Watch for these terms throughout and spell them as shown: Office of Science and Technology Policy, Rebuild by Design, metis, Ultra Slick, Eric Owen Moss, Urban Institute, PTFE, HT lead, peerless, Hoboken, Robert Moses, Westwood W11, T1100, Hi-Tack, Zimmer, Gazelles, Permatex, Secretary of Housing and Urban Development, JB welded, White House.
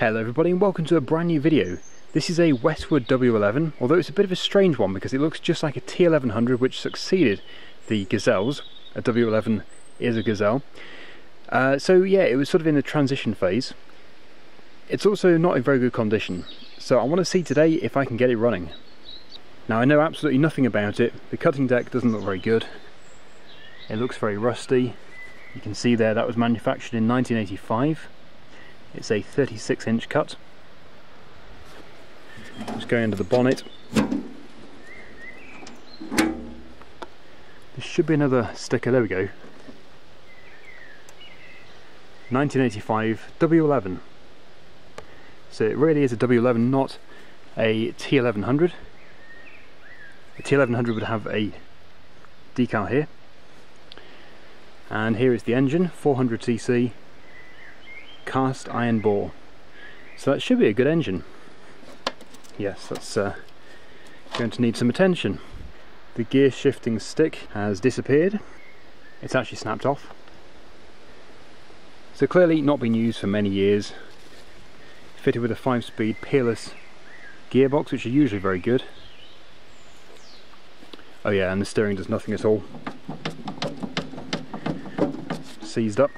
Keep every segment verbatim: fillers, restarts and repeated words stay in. Hello everybody and welcome to a brand new video. This is a Westwood W eleven, although it's a bit of a strange one because it looks just like a T eleven hundred which succeeded the Gazelles. A W eleven is a Gazelle. Uh, so yeah, it was sort of in the transition phase. It's also not in very good condition, so I want to see today if I can get it running. Now I know absolutely nothing about it. The cutting deck doesn't look very good. It looks very rusty. You can see there that was manufactured in nineteen eighty-five. It's a thirty-six inch cut. Just going under the bonnet. There should be another sticker, there we go. nineteen eighty-five W eleven. So it really is a W eleven, not a T eleven hundred. The T eleven hundred would have a decal here. And here is the engine, four hundred c c. Cast iron bore, so that should be a good engine. Yes, that's uh, going to need some attention. The gear shifting stick has disappeared. It's actually snapped off, so clearly not been used for many years. Fitted with a five speed peerless gearbox, which are usually very good. Oh yeah, and the steering does nothing at all. Seized up.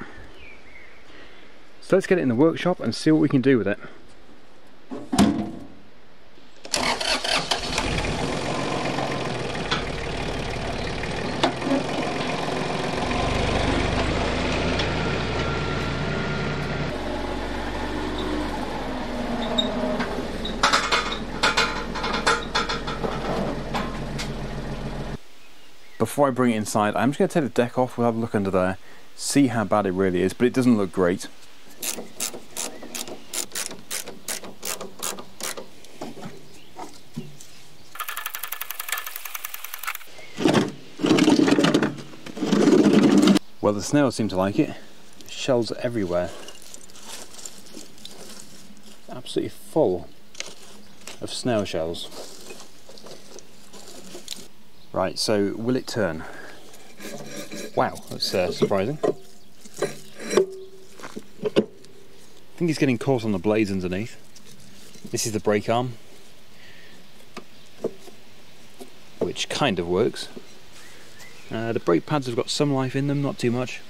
So let's get it in the workshop and see what we can do with it. Before I bring it inside, I'm just going to take the deck off, we'll have a look under there, see how bad it really is, but it doesn't look great. Well, the snails seem to like it. Shells everywhere. Absolutely full of snail shells. Right, so will it turn? Wow, that's uh, surprising. I think it's getting caught on the blades underneath. This is the brake arm, which kind of works. Uh, the brake pads have got some life in them, not too much.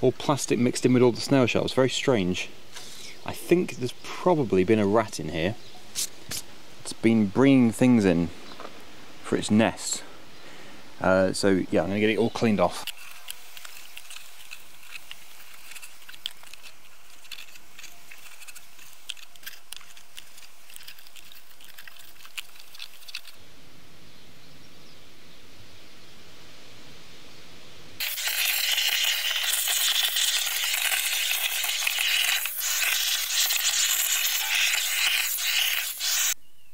All plastic mixed in with all the snail shells, very strange. I think there's probably been a rat in here. It's been bringing things in for its nest. Uh, so yeah, I'm gonna get it all cleaned off.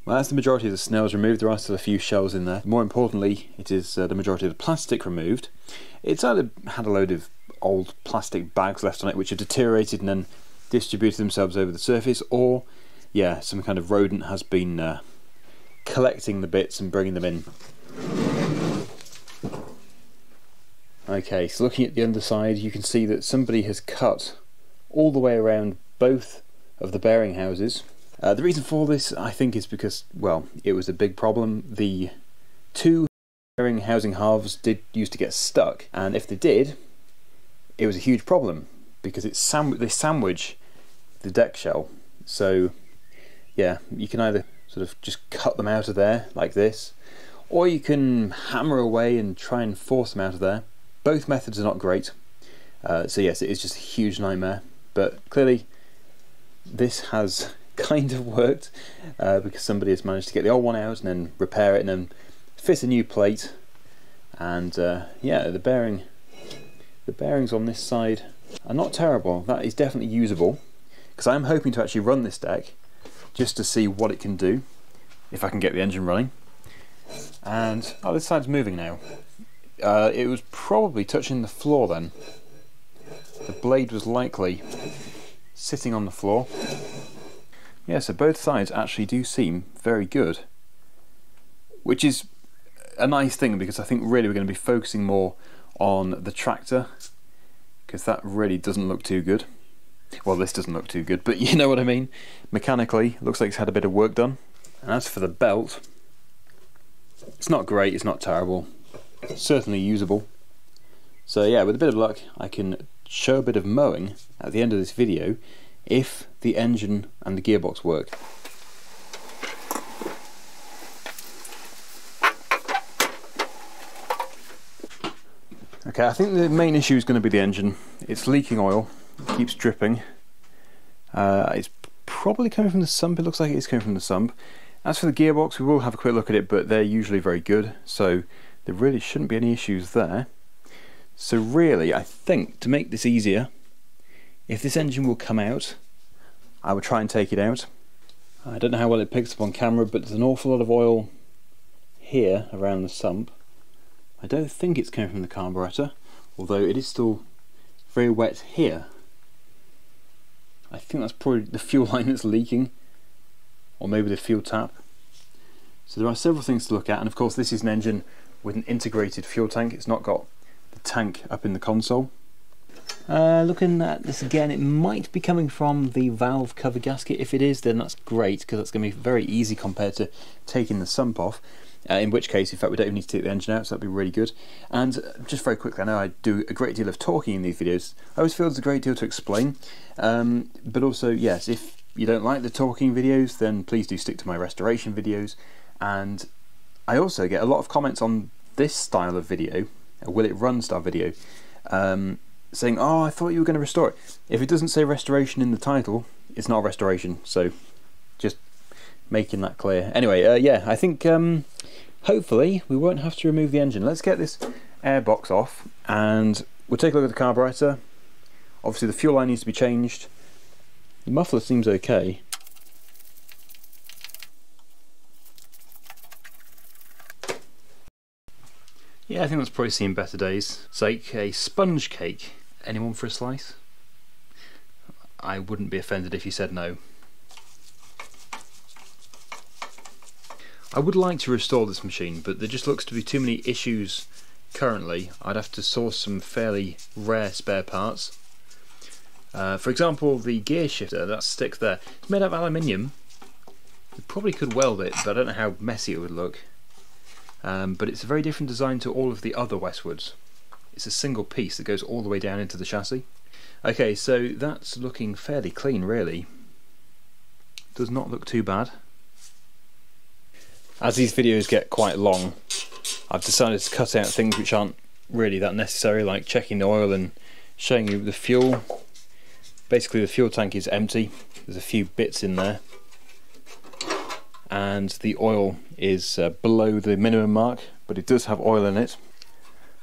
Well, that's the majority of the snails removed. There are still a few shells in there. More importantly, it is uh, the majority of the plastic removed. It's either had a load of old plastic bags left on it which have deteriorated and then distributed themselves over the surface, or yeah, some kind of rodent has been uh, collecting the bits and bringing them in. Okay, so looking at the underside, you can see that somebody has cut all the way around both of the bearing houses. Uh, the reason for this, I think, is because, well, it was a big problem. The two bearing housing halves did used to get stuck, and if they did, it was a huge problem because it sam they sandwich the deck shell. So, yeah, you can either sort of just cut them out of there like this, or you can hammer away and try and force them out of there. Both methods are not great. Uh, so yes, it is just a huge nightmare. But clearly, this has kind of worked uh, because somebody has managed to get the old one out and then repair it and then fit a new plate. And uh, yeah, the bearing the bearings on this side are not terrible. That is definitely usable, because I'm hoping to actually run this deck just to see what it can do, if I can get the engine running. And oh, this side's moving now. Uh, it was probably touching the floor then. The blade was likely sitting on the floor. Yeah, so both sides actually do seem very good, which is a nice thing, because I think really we're going to be focusing more on the tractor, because that really doesn't look too good. Well, this doesn't look too good, but you know what I mean. Mechanically, looks like it's had a bit of work done. And as for the belt, it's not great, it's not terrible, it's certainly usable. So yeah, with a bit of luck, I can show a bit of mowing at the end of this video if the engine and the gearbox work. Okay, I think the main issue is going to be the engine. It's leaking oil, it keeps dripping. Uh, it's probably coming from the sump, it looks like it is coming from the sump. As for the gearbox, we will have a quick look at it, but they're usually very good, so there really shouldn't be any issues there. So really, I think, to make this easier, if this engine will come out, I will try and take it out. I don't know how well it picks up on camera, but there's an awful lot of oil here around the sump. I don't think it's coming from the carburetor, although it is still very wet here. I think that's probably the fuel line that's leaking, or maybe the fuel tap. So there are several things to look at, and of course this is an engine with an integrated fuel tank. It's not got the tank up in the console. Uh, looking at this again, it might be coming from the valve cover gasket. If it is, then that's great, because that's going to be very easy compared to taking the sump off. Uh, in which case, in fact, we don't even need to take the engine out, so that'd be really good. And just very quickly, I know I do a great deal of talking in these videos. I always feel there's a great deal to explain. Um, but also, yes, if you don't like the talking videos, then please do stick to my restoration videos. And I also get a lot of comments on this style of video, a Will It Run style video, um, saying, oh, I thought you were going to restore it. If it doesn't say restoration in the title, it's not a restoration, so just making that clear. Anyway, uh, yeah, I think um, hopefully we won't have to remove the engine. Let's get this air box off and we'll take a look at the carburetor. Obviously the fuel line needs to be changed. The muffler seems okay. Yeah, I think that's probably seen better days. It's like a sponge cake. Anyone for a slice? I wouldn't be offended if you said no. I would like to restore this machine, but there just looks to be too many issues currently. I'd have to source some fairly rare spare parts. Uh, for example, the gear shifter, that stick there, it's made out of aluminium. You probably could weld it, but I don't know how messy it would look. Um, but it's a very different design to all of the other Westwoods. It's a single piece that goes all the way down into the chassis. Okay, so that's looking fairly clean, really. Does not look too bad. As these videos get quite long, I've decided to cut out things which aren't really that necessary, like checking the oil and showing you the fuel. Basically the fuel tank is empty, there's a few bits in there, and the oil is uh, below the minimum mark, but it does have oil in it.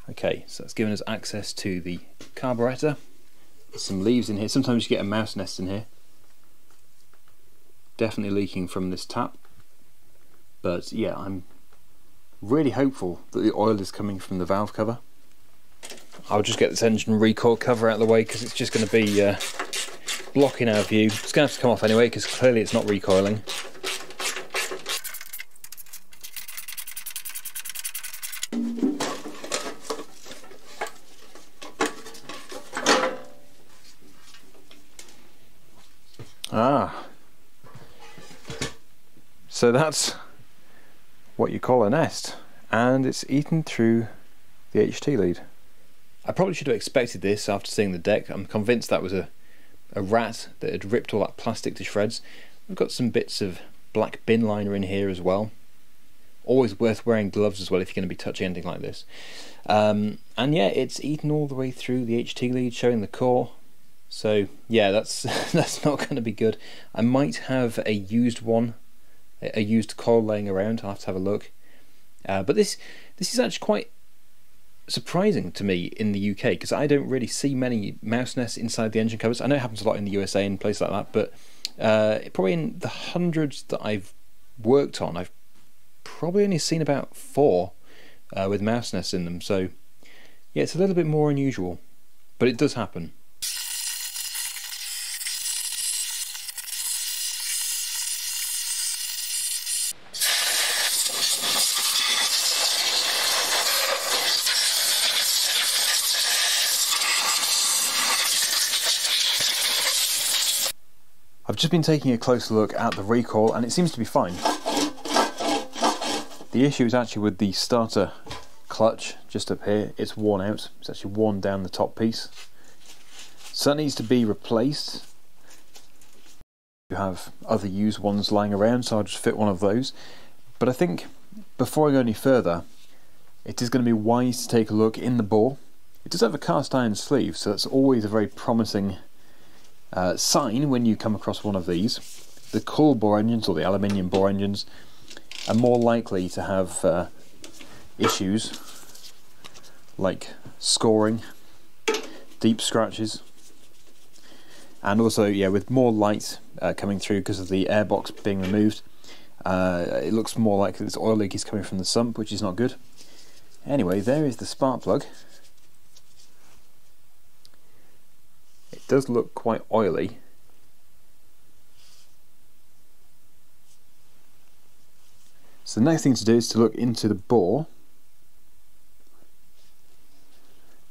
Okay, so that's given us access to the carburetor. There's some leaves in here, sometimes you get a mouse nest in here. Definitely leaking from this tap. But yeah, I'm really hopeful that the oil is coming from the valve cover. I'll just get this engine recoil cover out of the way because it's just going to be uh, blocking our view. It's going to have to come off anyway because clearly it's not recoiling. Ah. So that's what you call a nest, and it's eaten through the H T lead. I probably should have expected this after seeing the deck. I'm convinced that was a, a rat that had ripped all that plastic to shreds. We've got some bits of black bin liner in here as well. Always worth wearing gloves as well if you're going to be touching anything like this. Um, and yeah, it's eaten all the way through the H T lead, showing the core. So yeah, that's that's not going to be good. I might have a used one, a used coil laying around. I'll have to have a look. Uh, but this this is actually quite surprising to me in the U K, because I don't really see many mouse nests inside the engine covers. I know it happens a lot in the U S A and places like that, but uh, probably in the hundreds that I've worked on, I've probably only seen about four uh, with mouse nests in them. So yeah, it's a little bit more unusual, but it does happen. I've just been taking a closer look at the recoil and it seems to be fine. The issue is actually with the starter clutch just up here. It's worn out, it's actually worn down the top piece. So that needs to be replaced. You have other used ones lying around, so I'll just fit one of those. But I think before I go any further, it is going to be wise to take a look in the bore. It does have a cast iron sleeve, so that's always a very promising uh, sign when you come across one of these. The coil bore engines, or the aluminium bore engines, are more likely to have uh, issues like scoring, deep scratches, and also, yeah, with more light uh, coming through because of the airbox being removed, uh, it looks more like this oil leak is coming from the sump, which is not good. Anyway, there is the spark plug. It does look quite oily. So the next thing to do is to look into the bore,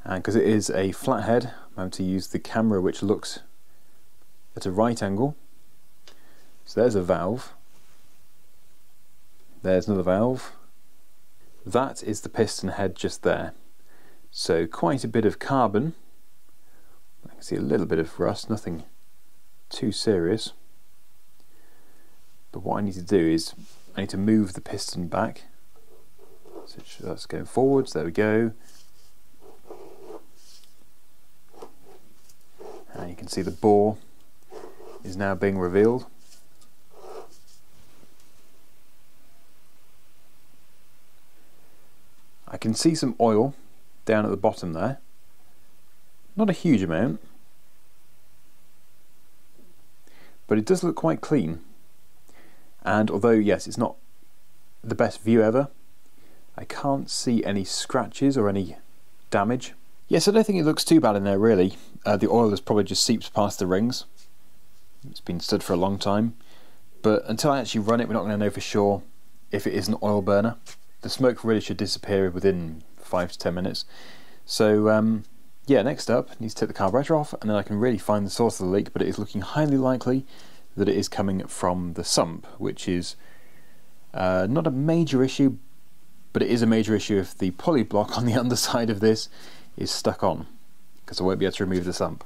and because it is a flathead, I'm going to use the camera which looks at a right angle. So there's a valve, there's another valve, that is the piston head just there. So quite a bit of carbon. I can see a little bit of rust, nothing too serious. But what I need to do is I need to move the piston back. So that's going forwards, there we go. And you can see the bore is now being revealed. I can see some oil down at the bottom there. Not a huge amount, but it does look quite clean. And although, yes, it's not the best view ever, I can't see any scratches or any damage. Yes, I don't think it looks too bad in there, really. Uh, the oil has probably just seeped past the rings. It's been stood for a long time, but until I actually run it, we're not going to know for sure if it is an oil burner. The smoke really should disappear within five to ten minutes. So, um, yeah, next up, need to take the carburetor off, and then I can really find the source of the leak, but it is looking highly likely that it is coming from the sump, which is uh, not a major issue, but it is a major issue if the pulley block on the underside of this is stuck on, because I won't be able to remove the sump.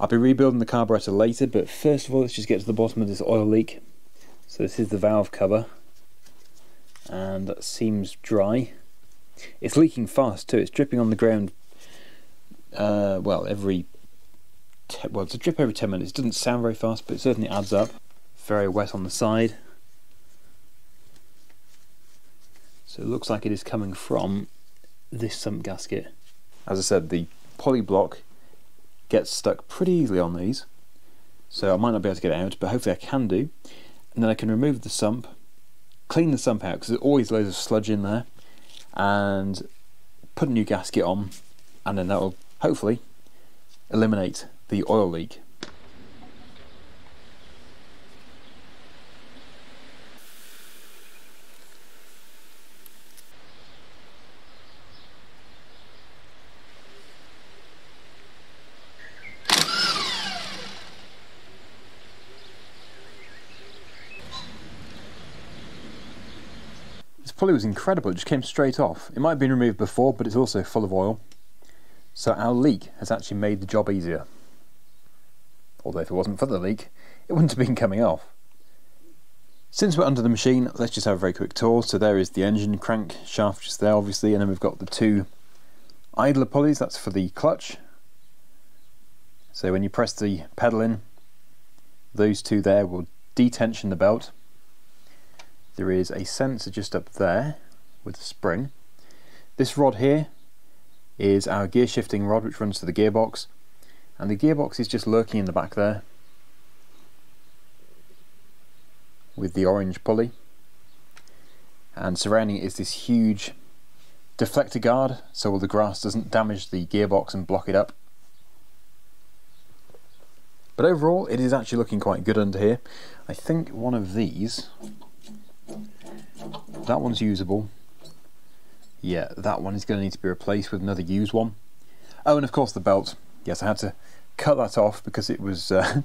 I'll be rebuilding the carburetor later, but first of all let's just get to the bottom of this oil leak. So this is the valve cover, and that seems dry. It's leaking fast too, it's dripping on the ground, uh, well, every well it's a drip every ten minutes. It doesn't sound very fast, but it certainly adds up. Very wet on the side, so it looks like it is coming from this sump gasket. As I said, the poly block gets stuck pretty easily on these, so I might not be able to get it out, but hopefully I can do. And then I can remove the sump, clean the sump out because there's always loads of sludge in there, and put a new gasket on, and then that will hopefully eliminate the oil leak. Pulley was incredible, it just came straight off. It might have been removed before, but it's also full of oil, so our leak has actually made the job easier. Although if it wasn't for the leak, it wouldn't have been coming off. Since we're under the machine, let's just have a very quick tour. So there is the engine crank shaft just there, obviously, and then we've got the two idler pulleys, that's for the clutch. So when you press the pedal in, those two there will detension the belt. There is a sensor just up there with a spring. This rod here is our gear shifting rod, which runs to the gearbox, and the gearbox is just lurking in the back there with the orange pulley, and surrounding it is this huge deflector guard so all the grass doesn't damage the gearbox and block it up. But overall it is actually looking quite good under here. I think one of these, that one's usable. Yeah, that one is going to need to be replaced with another used one. Oh, and of course the belt. Yes, I had to cut that off because it was uh,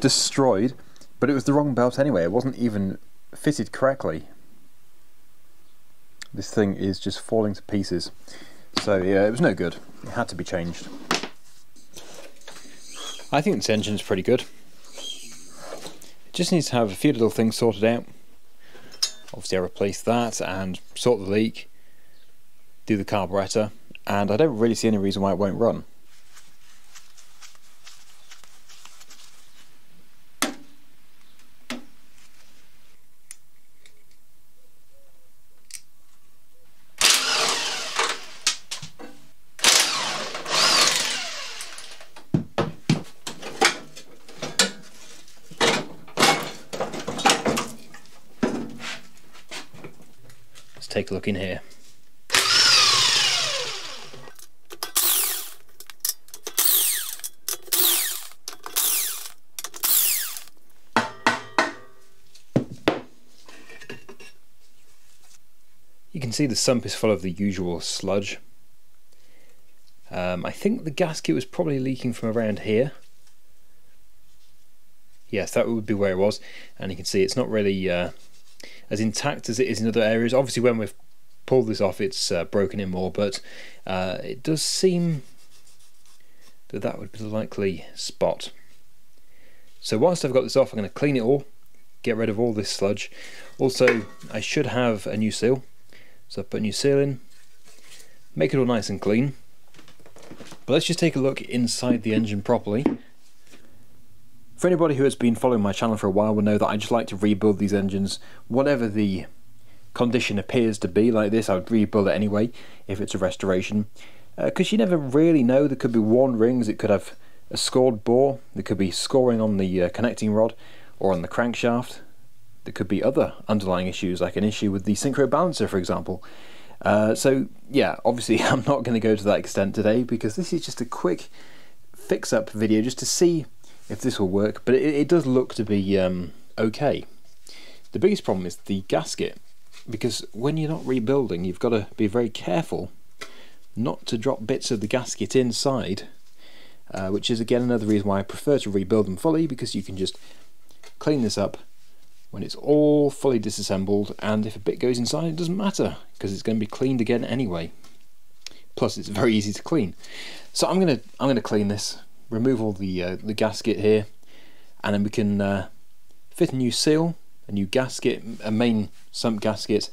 destroyed, but it was the wrong belt anyway. It wasn't even fitted correctly. This thing is just falling to pieces. So yeah, it was no good. It had to be changed. I think this engine's pretty good. It just needs to have a few little things sorted out. Obviously I replace that and sort the leak, do the carburetor, and I don't really see any reason why it won't run. Let's take a look in here. See the sump is full of the usual sludge. Um, I think the gasket was probably leaking from around here. Yes, that would be where it was, and you can see it's not really uh, as intact as it is in other areas. Obviously when we've pulled this off it's uh, broken in more, but uh, it does seem that that would be the likely spot. So whilst I've got this off I'm going to clean it all, get rid of all this sludge. Also I should have a new seal. So I put a new seal in, make it all nice and clean. But let's just take a look inside the engine properly. For anybody who has been following my channel for a while will know that I just like to rebuild these engines. Whatever the condition appears to be like this, I would rebuild it anyway if it's a restoration. Because uh, you never really know, there could be worn rings, it could have a scored bore, there could be scoring on the uh, connecting rod or on the crankshaft. There could be other underlying issues, like an issue with the synchro balancer, for example. Uh, so, yeah, obviously I'm not going to go to that extent today because this is just a quick fix-up video just to see if this will work, but it, it does look to be um, okay. The biggest problem is the gasket, because when you're not rebuilding, you've got to be very careful not to drop bits of the gasket inside, uh, which is, again, another reason why I prefer to rebuild them fully, because you can just clean this up when it's all fully disassembled, and if a bit goes inside it doesn't matter because it's going to be cleaned again anyway. Plus it's very easy to clean. So I'm gonna I'm gonna clean this, remove all the uh, the gasket here, and then we can uh, fit a new seal, a new gasket, a main sump gasket,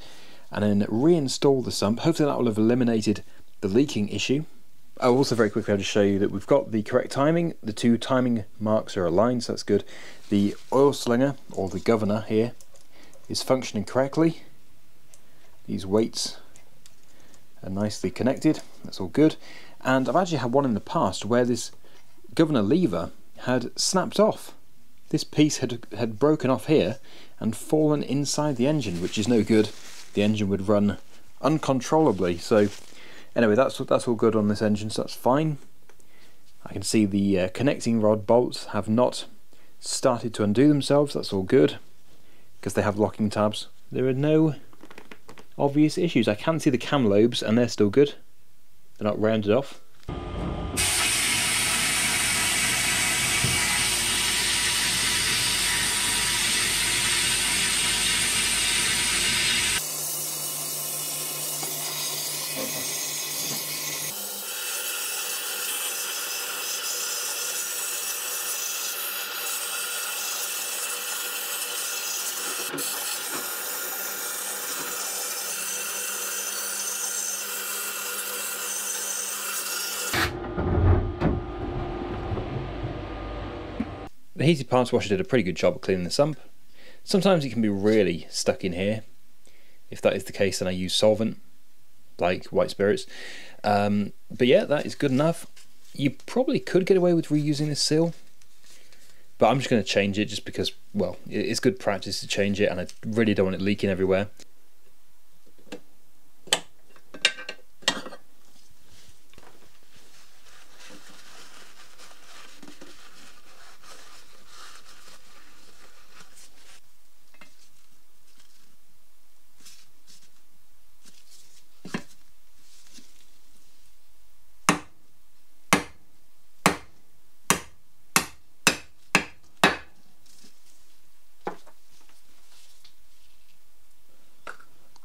and then reinstall the sump. Hopefully that will have eliminated the leaking issue. Oh, also very quickly I'll just show you that we've got the correct timing. The two timing marks are aligned, so that's good. The oil slinger, or the governor here, is functioning correctly. These weights are nicely connected, that's all good. And I've actually had one in the past where this governor lever had snapped off. This piece had, had broken off here and fallen inside the engine, which is no good. The engine would run uncontrollably. So anyway, that's that's all good on this engine, so that's fine. I can see the uh, connecting rod bolts have not started to undo themselves. That's all good, because they have locking tabs. There are no obvious issues. I can see the cam lobes, and they're still good. They're not rounded off. The heated parts washer did a pretty good job of cleaning the sump. Sometimes it can be really stuck in here. If that is the case, then I use solvent. like white spirits. Um, but yeah, that is good enough. You probably could get away with reusing this seal, but I'm just going to change it just because, well, it's good practice to change it and I really don't want it leaking everywhere.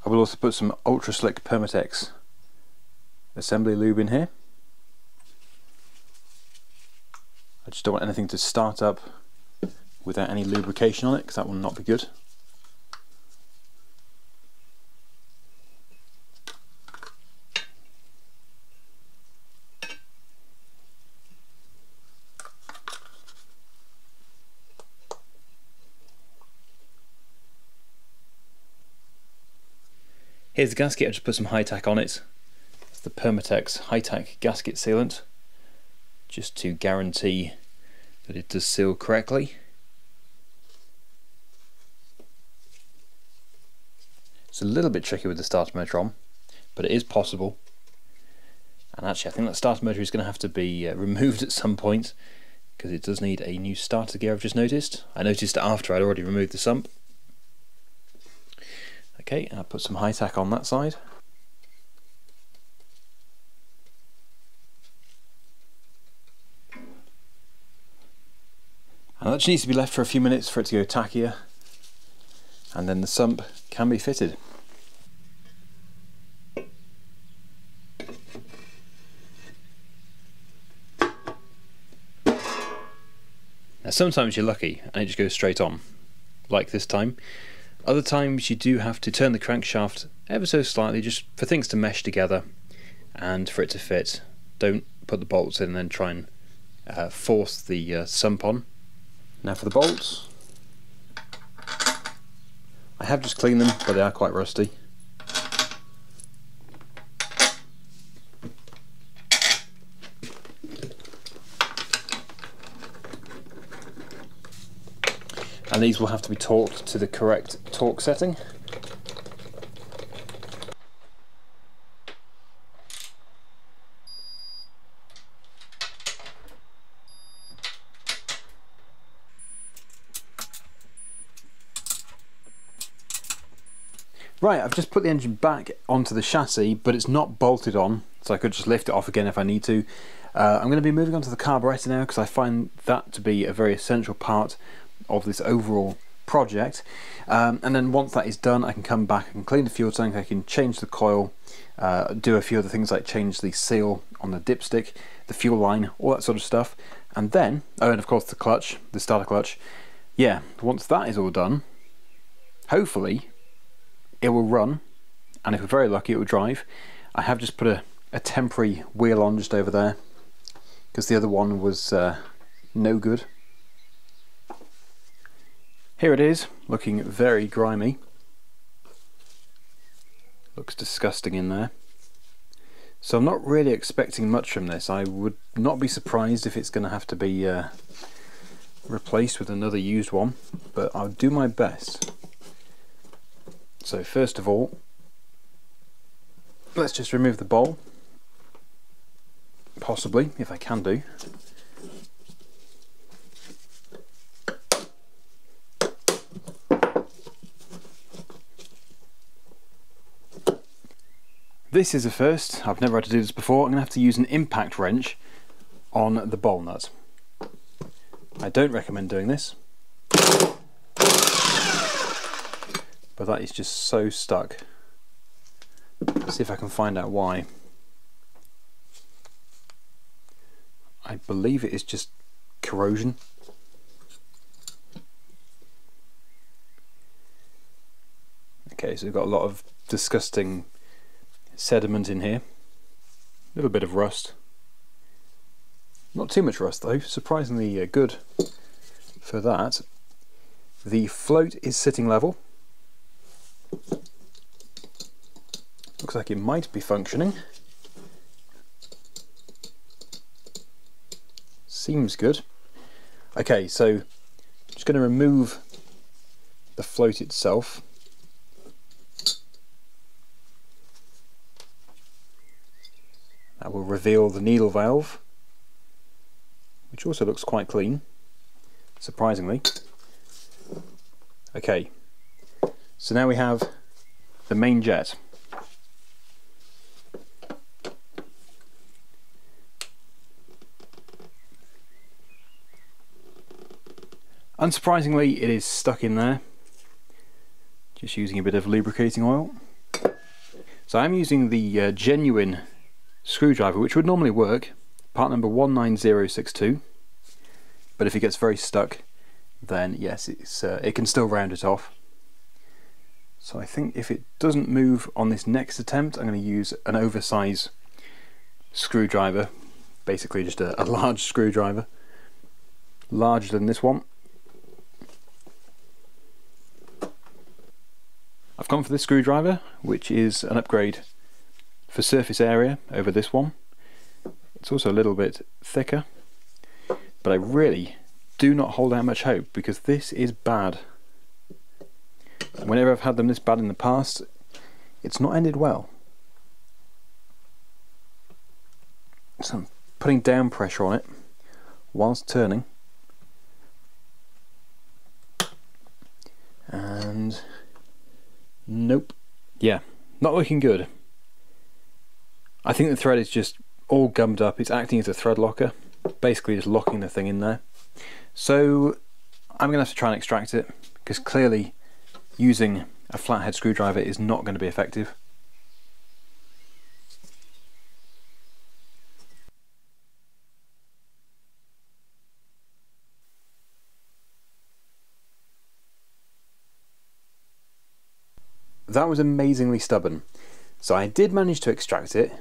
I will also put some Ultra Slick Permatex assembly lube in here. I just don't want anything to start up without any lubrication on it, because that will not be good. Here's the gasket. I've just put some Hi-Tack on it. It's the Permatex Hi-Tack gasket sealant, just to guarantee that it does seal correctly. It's a little bit tricky with the starter motor on, but it is possible. And actually, I think that starter motor is going to have to be uh, removed at some point, because it does need a new starter gear, I've just noticed. I noticed after I'd already removed the sump. Okay, and I put some Hi-Tack on that side. And that just needs to be left for a few minutes for it to go tackier, and then the sump can be fitted. Now sometimes you're lucky and it just goes straight on, like this time. Other times you do have to turn the crankshaft ever so slightly just for things to mesh together and for it to fit. Don't put the bolts in and then try and uh, force the uh, sump on. Now for the bolts. I have just cleaned them, but they are quite rusty. And these will have to be torqued to the correct torque setting. Right, I've just put the engine back onto the chassis, but it's not bolted on, so I could just lift it off again if I need to. Uh, I'm going to be moving on to the carburetor now, because I find that to be a very essential part of this overall project, um, and then once that is done I can come back and clean the fuel tank, I can change the coil, uh, do a few other things like change the seal on the dipstick, the fuel line, all that sort of stuff, and then, oh, and of course the clutch, the starter clutch. Yeah, once that is all done, hopefully it will run, and if we're very lucky it will drive. I have just put a, a temporary wheel on just over there, because the other one was uh, no good. Here it is, looking very grimy. Looks disgusting in there. So I'm not really expecting much from this. I would not be surprised if it's going to have to be uh, replaced with another used one, but I'll do my best. So first of all, let's just remove the bowl, possibly, if I can do. This is a first, I've never had to do this before. I'm going to have to use an impact wrench on the bowl nut. I don't recommend doing this, but that is just so stuck. Let's see if I can find out why. I believe it is just corrosion. Okay, so we've got a lot of disgusting sediment in here, a little bit of rust, not too much rust though, surprisingly uh, good for that. The float is sitting level, Looks like it might be functioning. Seems good. Okay, so I'm just going to remove the float itself. That will reveal the needle valve, which also looks quite clean, surprisingly. Okay, so now we have the main jet. Unsurprisingly, it is stuck in there, just using a bit of lubricating oil. So I'm using the uh, genuine screwdriver, which would normally work, part number one nine zero six two, but if it gets very stuck, then yes, it's, uh, it can still round it off. So I think if it doesn't move on this next attempt, I'm going to use an oversize screwdriver, basically just a, a large screwdriver, larger than this one. I've gone for this screwdriver, which is an upgrade for surface area over this one. It's also a little bit thicker, but I really do not hold out much hope because this is bad. Whenever I've had them this bad in the past, it's not ended well. So I'm putting down pressure on it whilst turning. And nope. Yeah, not looking good. I think the thread is just all gummed up. It's acting as a thread locker, basically just locking the thing in there. So I'm going to have to try and extract it, because clearly using a flathead screwdriver is not going to be effective. That was amazingly stubborn. So I did manage to extract it,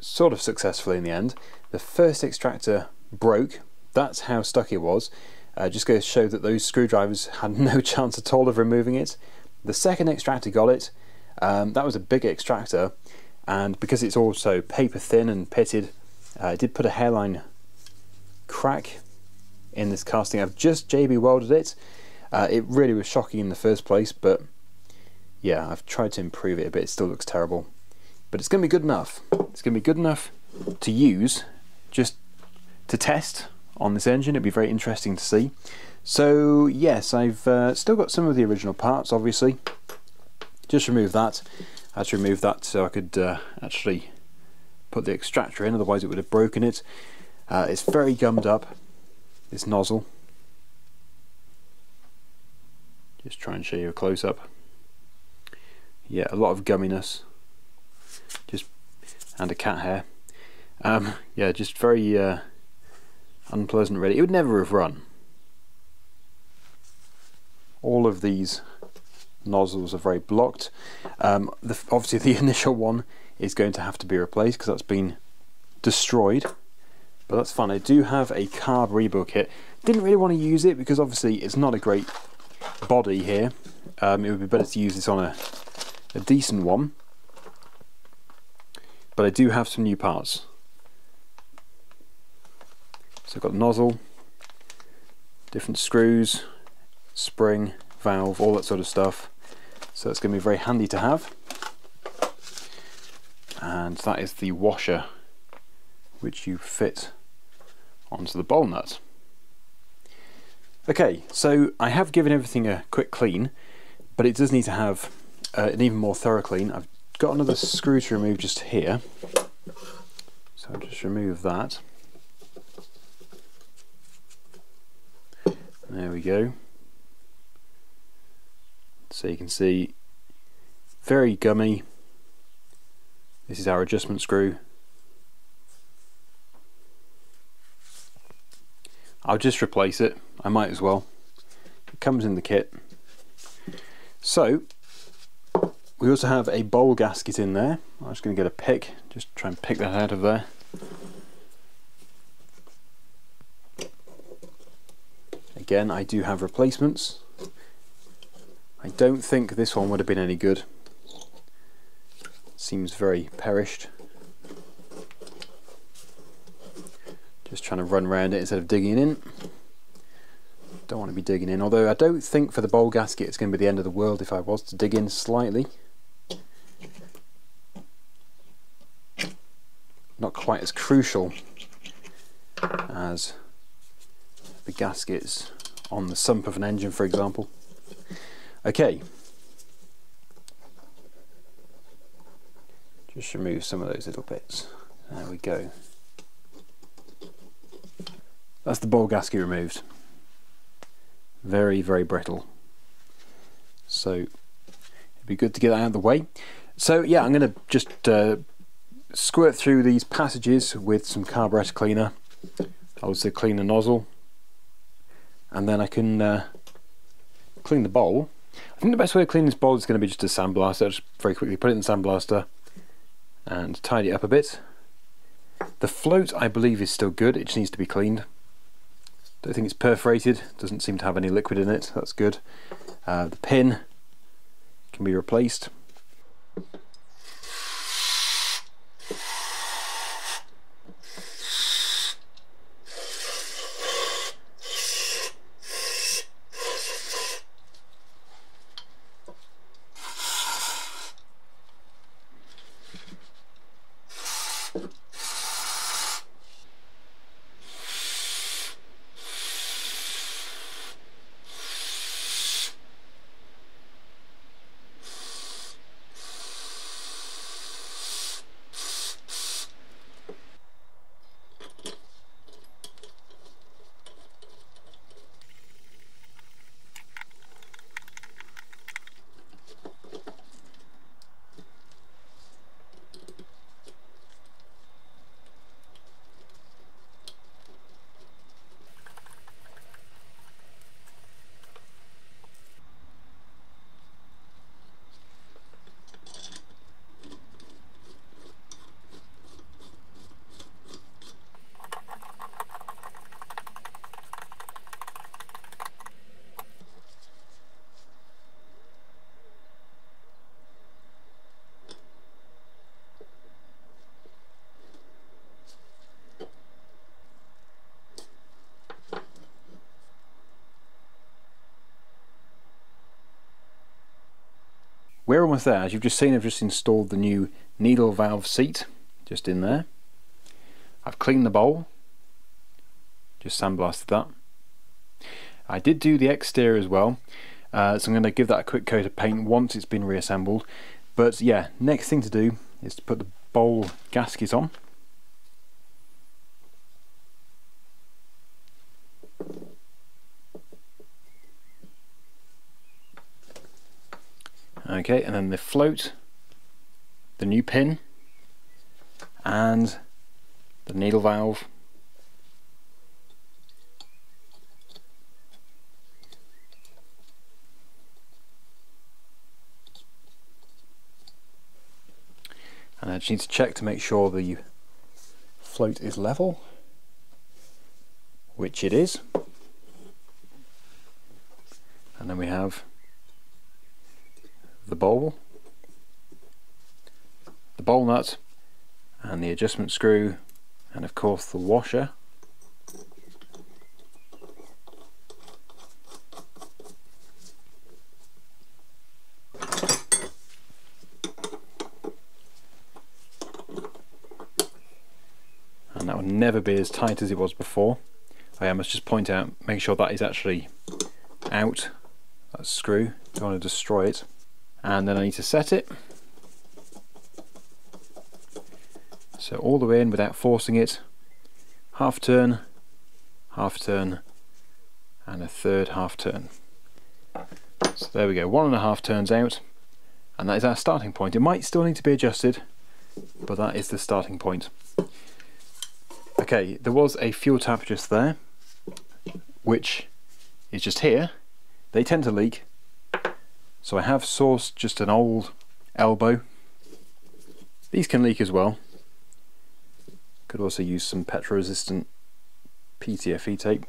sort of successfully in the end. The first extractor broke, that's how stuck it was. Uh, just goes to show that those screwdrivers had no chance at all of removing it. The second extractor got it, um, that was a bigger extractor, and because it's also paper thin and pitted, uh, I did put a hairline crack in this casting. I've just J B welded it. Uh, it really was shocking in the first place, but yeah, I've tried to improve it a bit, it still looks terrible. But it's going to be good enough. It's going to be good enough to use, just to test on this engine. It'd be very interesting to see. So yes, I've uh, still got some of the original parts, obviously. Just remove that. I had to remove that so I could uh, actually put the extractor in, otherwise it would have broken it. Uh, it's very gummed up, this nozzle. Just try and show you a close-up. Yeah, a lot of gumminess, just and a cat hair. Um, yeah, just very uh, unpleasant really. It would never have run. All of these nozzles are very blocked. Um, the, obviously the initial one is going to have to be replaced because that's been destroyed, but that's fine. I do have a carb rebuild kit. Didn't really want to use it because obviously it's not a great body here. Um, it would be better to use this on a a decent one, but I do have some new parts. So I've got the nozzle, different screws, spring, valve, all that sort of stuff, so it's going to be very handy to have. And that is the washer, which you fit onto the bowl nut. Okay, so I have given everything a quick clean, but it does need to have Uh, an even more thorough clean. I've got another screw to remove just here, so I'll just remove that. There we go. So you can see, very gummy. This is our adjustment screw. I'll just replace it, I might as well. It comes in the kit. So we also have a bowl gasket in there. I'm just going to get a pick, just try and pick that out of there. Again, I do have replacements. I don't think this one would have been any good. Let's seems very perished. Just trying to run around it instead of digging in. Don't want to be digging in, although I don't think for the bowl gasket it's going to be the end of the world if I was to dig in slightly. Not quite as crucial as the gaskets on the sump of an engine, for example. Okay, just remove some of those little bits. There we go. That's the bowl gasket removed. Very, very brittle. So it'd be good to get that out of the way. So yeah, I'm going to just uh, squirt through these passages with some carburetor cleaner. I also clean the nozzle, and then I can uh, clean the bowl. I think the best way to clean this bowl is going to be just a sandblaster. Just very quickly put it in the sandblaster and tidy it up a bit. The float, I believe, is still good. It just needs to be cleaned. Don't think it's perforated, doesn't seem to have any liquid in it, that's good. Uh, the pin can be replaced. We're almost there. As you've just seen, I've just installed the new needle valve seat just in there. I've cleaned the bowl, just sandblasted that. I did do the exterior as well, uh, so I'm going to give that a quick coat of paint once it's been reassembled. But yeah, next thing to do is to put the bowl gasket on. Okay, and then the float, the new pin, and the needle valve. And I just need to check to make sure the float is level, which it is. And then we have the bowl, the bowl nut, and the adjustment screw, and of course the washer. And that will never be as tight as it was before. I must just point out, make sure that is actually out, that screw, don't want to destroy it. And then I need to set it so all the way in without forcing it, half turn, half turn, and a third half turn. So there we go, one and a half turns out, and that is our starting point. It might still need to be adjusted, but that is the starting point. Okay, there was a fuel tap just there, which is just here. They tend to leak. So I have sourced just an old elbow. These can leak as well. Could also use some petrol resistant P T F E tape.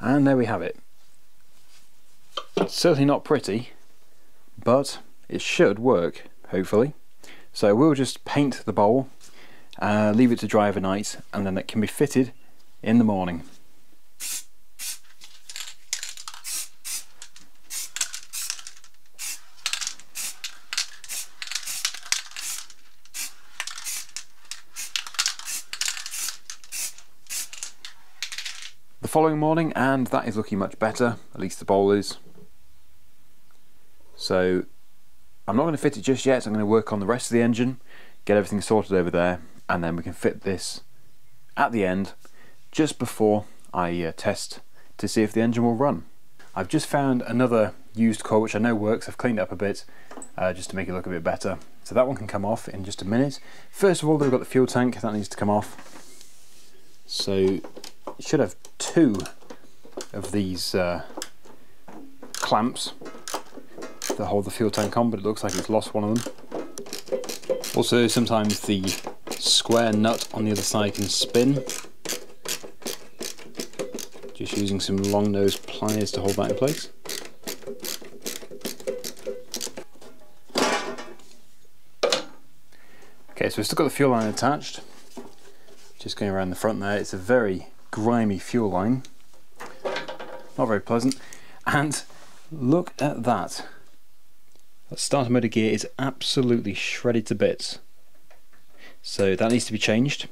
And there we have it. It's certainly not pretty, but it should work, hopefully. So we'll just paint the bowl, uh, leave it to dry overnight, and then it can be fitted in the morning. The following morning, and that is looking much better, at least the bowl is. So I'm not going to fit it just yet. I'm going to work on the rest of the engine, get everything sorted over there, and then we can fit this at the end, just before I uh, test to see if the engine will run. I've just found another used core which I know works. I've cleaned it up a bit uh, just to make it look a bit better, so that one can come off in just a minute. First of all, we've got the fuel tank that needs to come off, so should have two of these uh, clamps that hold the fuel tank on, but it looks like it's lost one of them. Also, sometimes the square nut on the other side can spin. Just using some long nose pliers to hold that in place. Okay, so we've still got the fuel line attached. Just going around the front there. It's a very grimy fuel line, not very pleasant. And look at that, that starter motor gear is absolutely shredded to bits, so that needs to be changed.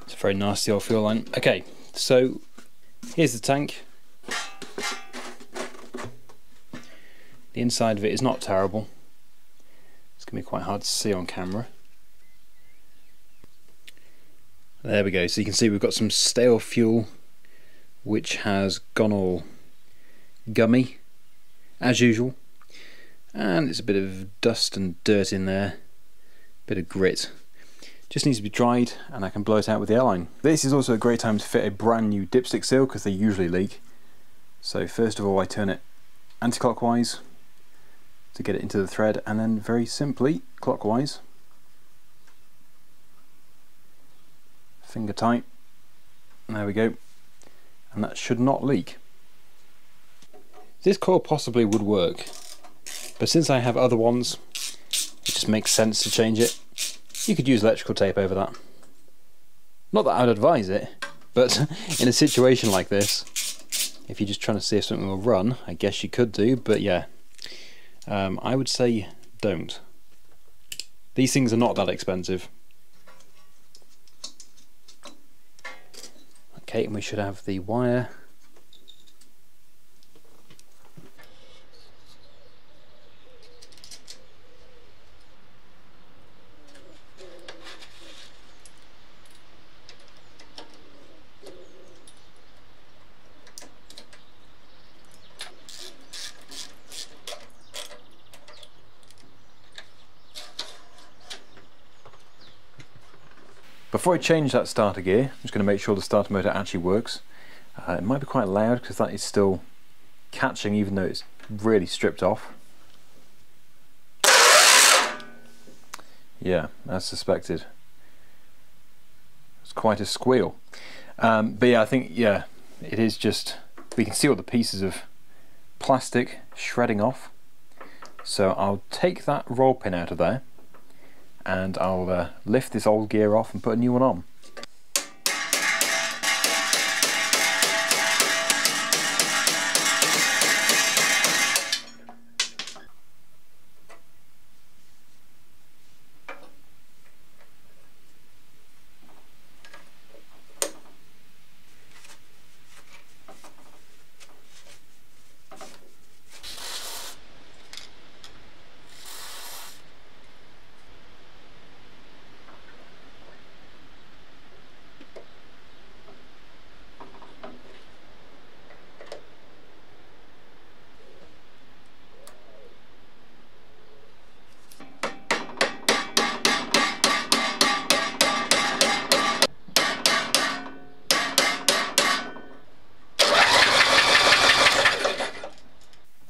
It's a very nasty old fuel line. Okay, so here's the tank. The inside of it is not terrible. It's going to be quite hard to see on camera. There we go. So you can see we've got some stale fuel which has gone all gummy as usual, and there's a bit of dust and dirt in there, a bit of grit. Just needs to be dried and I can blow it out with the airline. This is also a great time to fit a brand new dipstick seal because they usually leak. So first of all I turn it anti-clockwise to get it into the thread, and then very simply clockwise, finger tight, and there we go, and that should not leak. This coil possibly would work, but since I have other ones it just makes sense to change it. You could use electrical tape over that, not that I would advise it, but in a situation like this, if you're just trying to see if something will run, I guess you could do, but yeah, Um, I would say don't. These things are not that expensive. Okay, and we should have the wire. Before I change that starter gear, I'm just going to make sure the starter motor actually works. Uh, it might be quite loud because that is still catching even though it's really stripped off. Yeah, as suspected. It's quite a squeal. Um, but yeah, I think, yeah, it is just, we can see all the pieces of plastic shredding off. So I'll take that roll pin out of there, and I'll uh, lift this old gear off and put a new one on.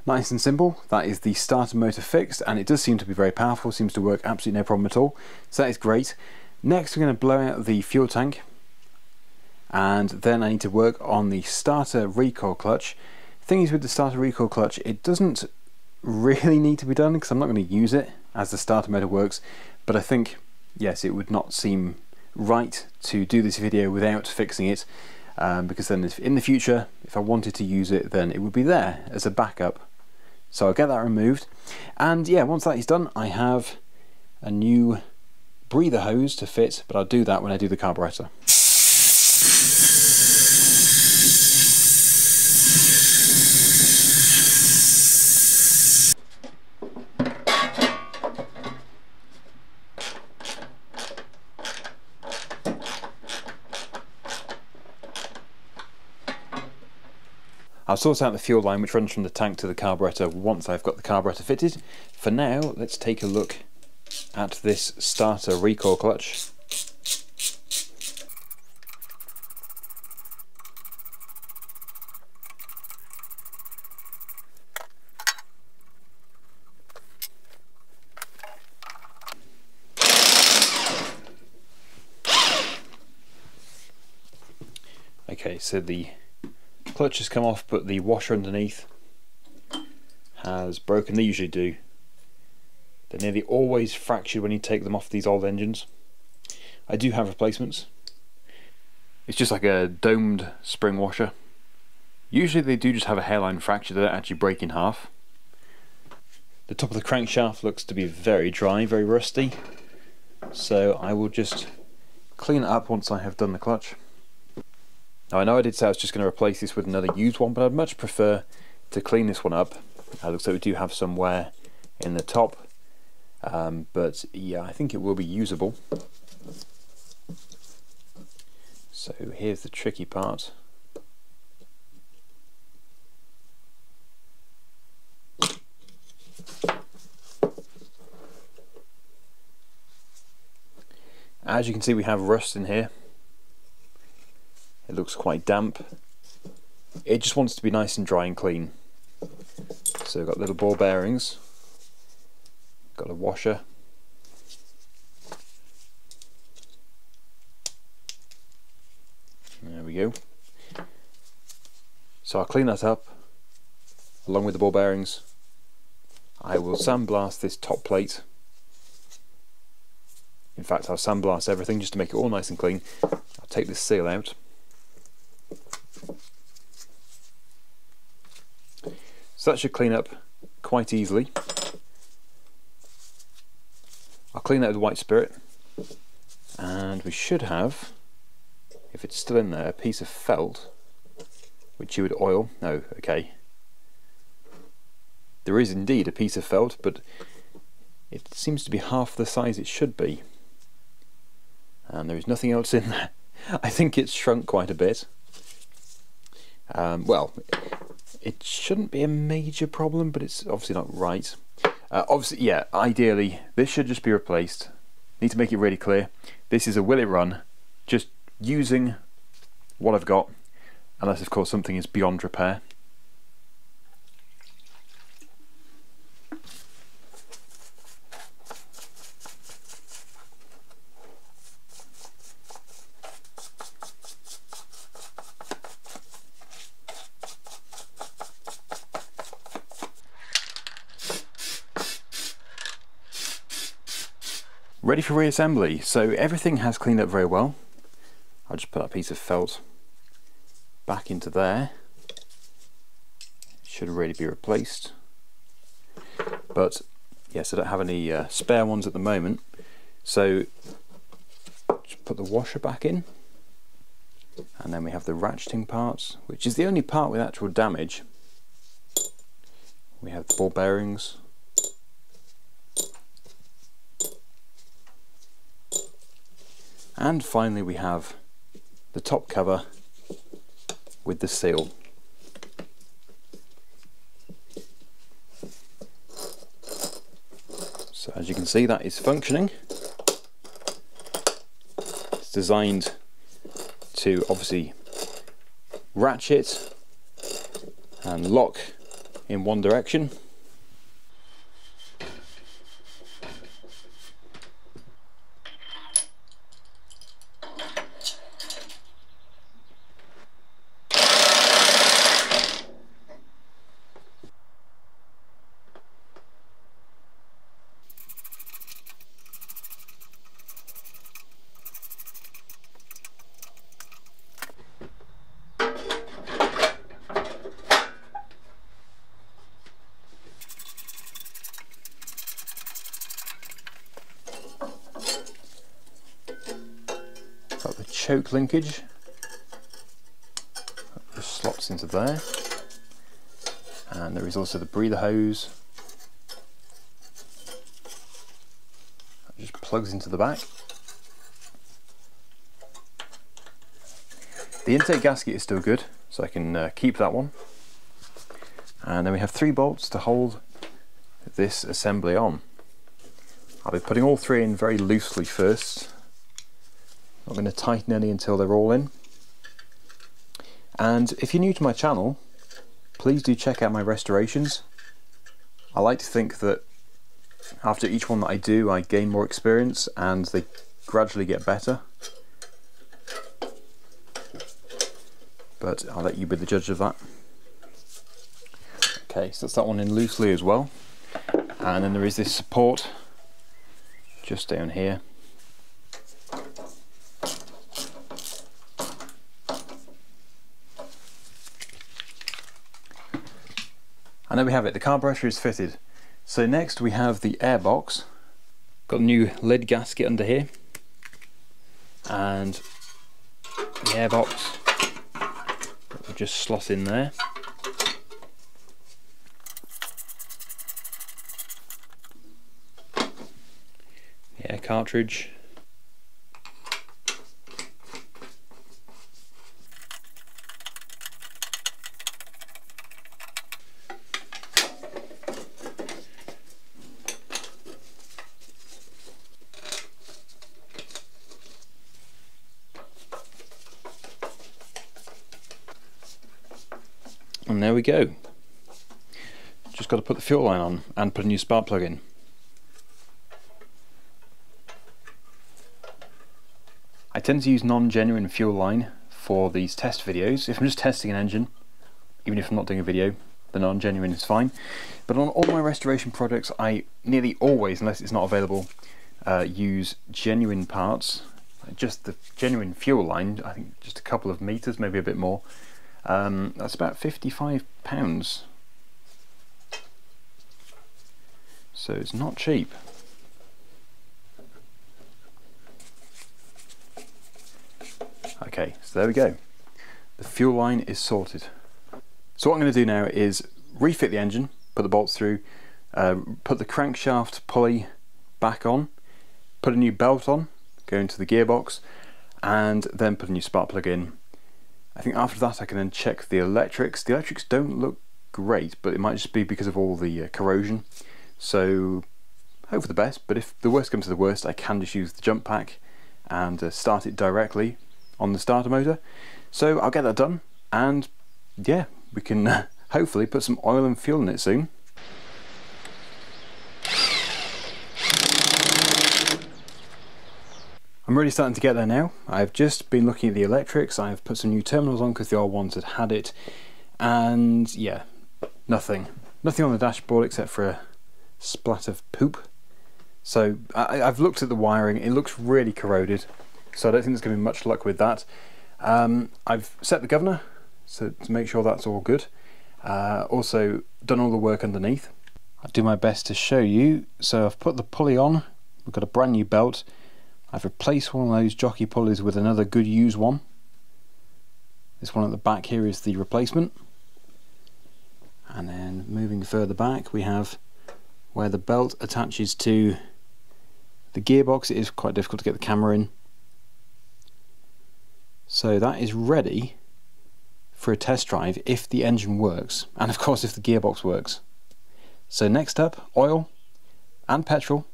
Nice and simple. That is the starter motor fixed, and it does seem to be very powerful. Seems to work absolutely no problem at all. So that is great. Next, we're going to blow out the fuel tank, and then I need to work on the starter recoil clutch. Thing is, with the starter recoil clutch, it doesn't really need to be done because I'm not going to use it as the starter motor works, but I think, yes, it would not seem right to do this video without fixing it, um, because then if in the future, if I wanted to use it, then it would be there as a backup. So I'll get that removed, and yeah, once that is done, I have a new breather hose to fit, but I'll do that when I do the carburetor. I'll sort out the fuel line which runs from the tank to the carburetor once I've got the carburetor fitted. For now, let's take a look at this starter recoil clutch. Okay, so the clutch has come off, but the washer underneath has broken. They usually do. They're nearly always fractured when you take them off these old engines. I do have replacements. It's just like a domed spring washer. Usually they do just have a hairline fracture, they don't actually break in half. The top of the crankshaft looks to be very dry, very rusty, so I will just clean it up once I have done the clutch. Now, I know I did say I was just going to replace this with another used one, but I'd much prefer to clean this one up. Uh, looks like we do have some wear in the top, um, but yeah, I think it will be usable. So here's the tricky part. As you can see, we have rust in here. It looks quite damp. It just wants to be nice and dry and clean. So we've got little ball bearings, got a washer, there we go. So I'll clean that up along with the ball bearings. I will sandblast this top plate. In fact, I'll sandblast everything just to make it all nice and clean. I'll take this seal out. So that should clean up quite easily. I'll clean that with white spirit, and we should have, if it's still in there, a piece of felt which you would oil. No, okay. There is indeed a piece of felt, but it seems to be half the size it should be. And there is nothing else in there. I think it's shrunk quite a bit. Um, well, it shouldn't be a major problem, but it's obviously not right. Uh, obviously, yeah, ideally, this should just be replaced. Need to make it really clear. This is a will it run, just using what I've got, unless, of course, something is beyond repair. Ready for reassembly. So everything has cleaned up very well. I'll just put that piece of felt back into there. Should really be replaced, but yes, I don't have any uh, spare ones at the moment, so just put the washer back in, and then we have the ratcheting parts, which is the only part with actual damage. We have the ball bearings, and finally we have the top cover with the seal. So as you can see, that is functioning. It's designed to obviously ratchet and lock in one direction. Choke linkage that just slots into there, and there is also the breather hose that just plugs into the back. The intake gasket is still good, so I can uh, keep that one, and then we have three bolts to hold this assembly on. I'll be putting all three in very loosely first. I'm going to tighten any until they're all in. And if you're new to my channel, please do check out my restorations. I like to think that after each one that I do, I gain more experience and they gradually get better. But I'll let you be the judge of that. Okay, so that's that one in loosely as well. And then there is this support just down here. And there we have it, the carburetor is fitted. So next we have the air box. Got a new lid gasket under here. And the air box will just slot in there. The air cartridge. And there we go. Just got to put the fuel line on and put a new spark plug in. I tend to use non-genuine fuel line for these test videos. If I'm just testing an engine, even if I'm not doing a video, the non-genuine is fine. But on all my restoration projects, I nearly always, unless it's not available, uh, use genuine parts. Just the genuine fuel line, I think just a couple of meters, maybe a bit more. Um, that's about fifty-five pounds, so it's not cheap. Okay, so there we go. The fuel line is sorted. So what I'm going to do now is refit the engine, put the bolts through, uh, put the crankshaft pulley back on, put a new belt on, go into the gearbox, and then put a new spark plug in. I think after that I can then check the electrics. The electrics don't look great, but it might just be because of all the uh, corrosion. So hope for the best, but if the worst comes to the worst, I can just use the jump pack and uh, start it directly on the starter motor. So I'll get that done, and yeah, we can uh, hopefully put some oil and fuel in it soon. I'm really starting to get there now. I've just been looking at the electrics, I've put some new terminals on because the old ones had had it, and yeah, nothing. Nothing on the dashboard except for a splat of poop. So I, I've looked at the wiring, it looks really corroded, so I don't think there's going to be much luck with that. Um, I've set the governor so to make sure that's all good. Uh, also done all the work underneath. I'll do my best to show you. So I've put the pulley on, we've got a brand new belt. I've replaced one of those jockey pulleys with another good used one. This one at the back here is the replacement. And then moving further back, we have where the belt attaches to the gearbox. It is quite difficult to get the camera in. So that is ready for a test drive if the engine works, and of course if the gearbox works. So next up, oil and petrol.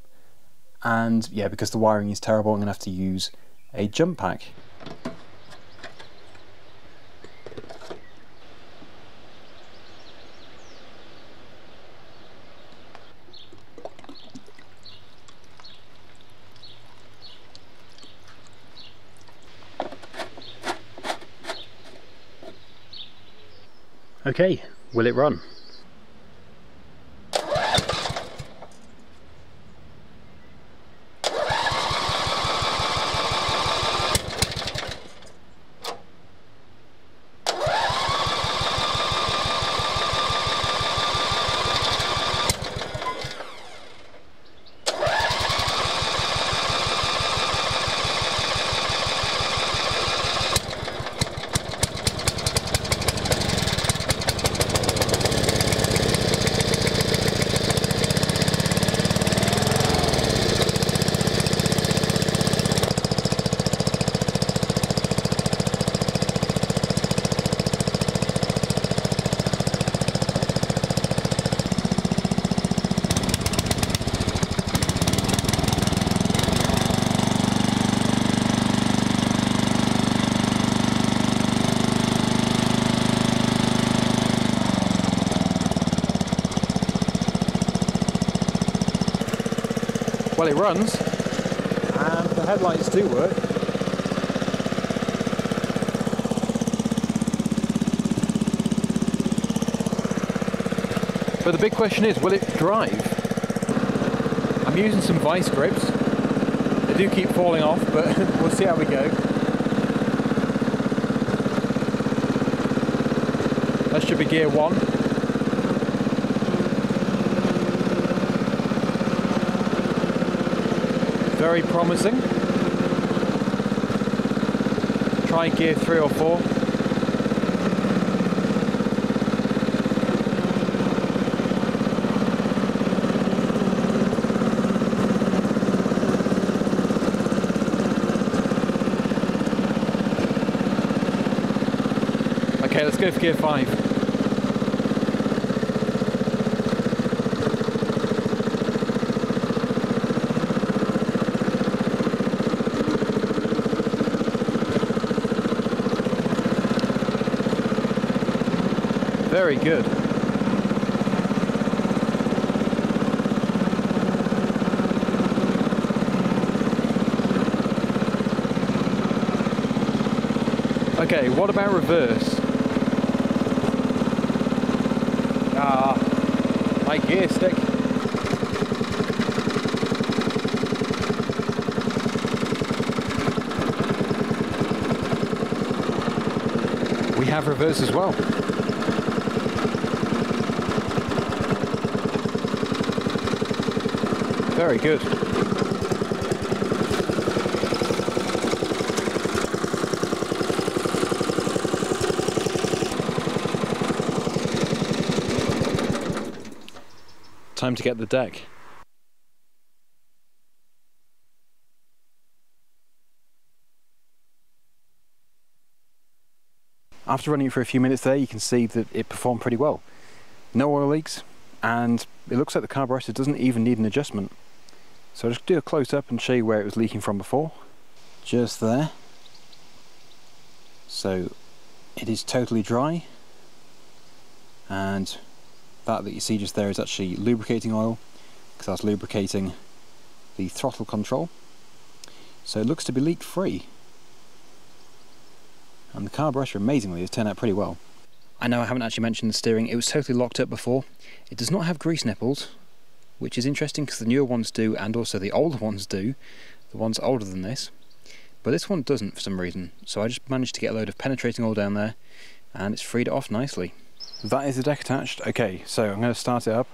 And yeah, because the wiring is terrible, I'm going to have to use a jump pack. Okay, will it run? Well, it runs, and the headlights do work. But the big question is, will it drive? I'm using some vice grips. They do keep falling off, but we'll see how we go. That should be gear one. Very promising. Try gear three or four. Okay, let's go for gear five. Very good. Okay, what about reverse? Ah, my gear stick. We have reverse as well. Very good. Time to get the deck. After running it for a few minutes there, you can see that it performed pretty well. No oil leaks, and it looks like the carburetor doesn't even need an adjustment. So I'll just do a close-up and show you where it was leaking from before. Just there. So it is totally dry, and that that you see just there is actually lubricating oil, because that's lubricating the throttle control. So it looks to be leak-free, and the carburetor, amazingly, has turned out pretty well. I know I haven't actually mentioned the steering, it was totally locked up before. It does not have grease nipples, which is interesting because the newer ones do, and also the older ones do, the ones older than this. But this one doesn't for some reason, so I just managed to get a load of penetrating oil down there, and it's freed it off nicely. That is the deck attached. Okay, so I'm going to start it up.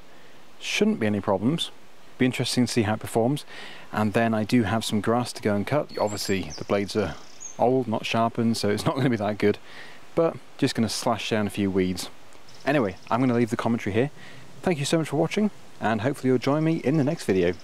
Shouldn't be any problems. Be interesting to see how it performs. And then I do have some grass to go and cut. Obviously the blades are old, not sharpened, so it's not going to be that good. But just going to slash down a few weeds. Anyway, I'm going to leave the commentary here. Thank you so much for watching, and hopefully you'll join me in the next video.